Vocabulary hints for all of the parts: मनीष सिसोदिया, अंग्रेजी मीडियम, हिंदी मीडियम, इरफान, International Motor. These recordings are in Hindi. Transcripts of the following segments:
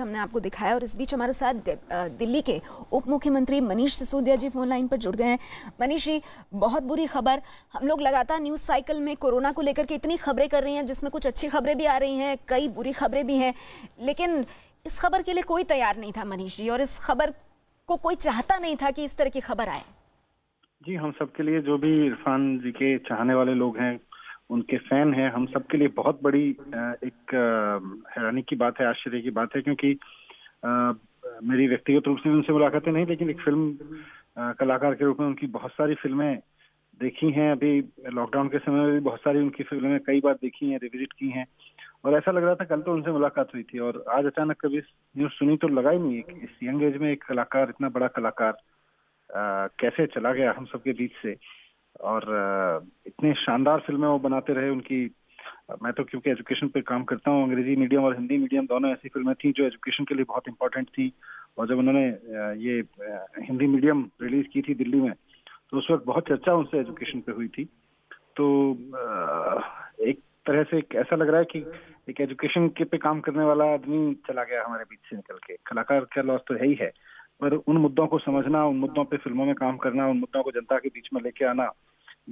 हमने आपको दिखाया। और इस बीच हमारे साथ दिल्ली के उप मुख्यमंत्री मनीष सिसोदिया जी फोन लाइन पर जुड़ गए हैं। मनीष जी, बहुत बुरी खबर। हम लोग लगातार न्यूज़ साइकिल में कोरोना को लेकर के इतनी खबरें कर रही हैं, जिसमें कुछ अच्छी खबरें भी आ रही हैं, कई बुरी खबरें भी हैं, लेकिन इस खबर के लिए कोई तैयार नहीं था मनीष जी, और इस खबर को कोई चाहता नहीं था कि इस तरह की खबर आए। जी, हम सबके लिए, जो भी इरफान जी के चाहने वाले लोग हैं, उनके फैन है, हम सबके लिए बहुत बड़ी एक हैरानी की बात है, आश्चर्य की बात है, क्योंकि मेरी व्यक्तिगत रूप से उनसे मुलाकातें नहीं, लेकिन एक फिल्म कलाकार के रूप में उनकी बहुत सारी फिल्में देखी हैं। अभी लॉकडाउन के समय में भी बहुत सारी उनकी फिल्में कई बार देखी हैं, रिविजिट की हैं, और ऐसा लग रहा था कल तो उनसे मुलाकात हुई थी और आज अचानक कभी न्यूज़ सुनी तो लगा ही नहीं कि इस यंग एज में एक कलाकार, इतना बड़ा कलाकार कैसे चला गया हम सबके बीच से। और इतने शानदार फिल्में वो बनाते रहे। उनकी, मैं तो क्योंकि एजुकेशन पे काम करता हूँ, अंग्रेजी मीडियम और हिंदी मीडियम दोनों ऐसी फिल्में थी जो एजुकेशन के लिए बहुत इम्पोर्टेंट थी। और जब उन्होंने ये हिंदी मीडियम रिलीज की थी दिल्ली में, तो उस वक्त बहुत चर्चा उनसे एजुकेशन पे हुई थी। तो एक तरह से ऐसा लग रहा है कि एक एजुकेशन के पे काम करने वाला आदमी चला गया हमारे बीच से निकल के। कलाकार का लॉस तो है ही है, पर उन मुद्दों को समझना, उन मुद्दों पे फिल्मों में काम करना, उन मुद्दों को जनता के बीच में लेके आना,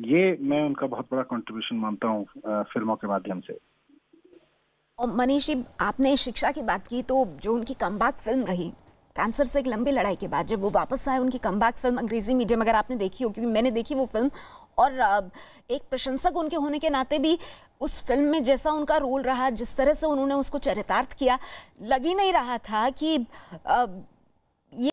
ये मैं उनका बहुत बड़ा कंट्रीब्यूशन मानता हूँ फिल्मों के माध्यम से। और मनीष जी, आपने शिक्षा की बात की, तो जो उनकी कमबैक फिल्म रही कैंसर से एक लंबी लड़ाई के बाद, जब वो वापस आए, उनकी कमबैक फिल्म अंग्रेजी मीडियम, अगर आपने देखी हो, क्योंकि मैंने देखी वो फिल्म, और एक प्रशंसक उनके होने के नाते भी उस फिल्म में जैसा उनका रोल रहा, जिस तरह से उन्होंने उसको चरितार्थ किया, लग ही नहीं रहा था कि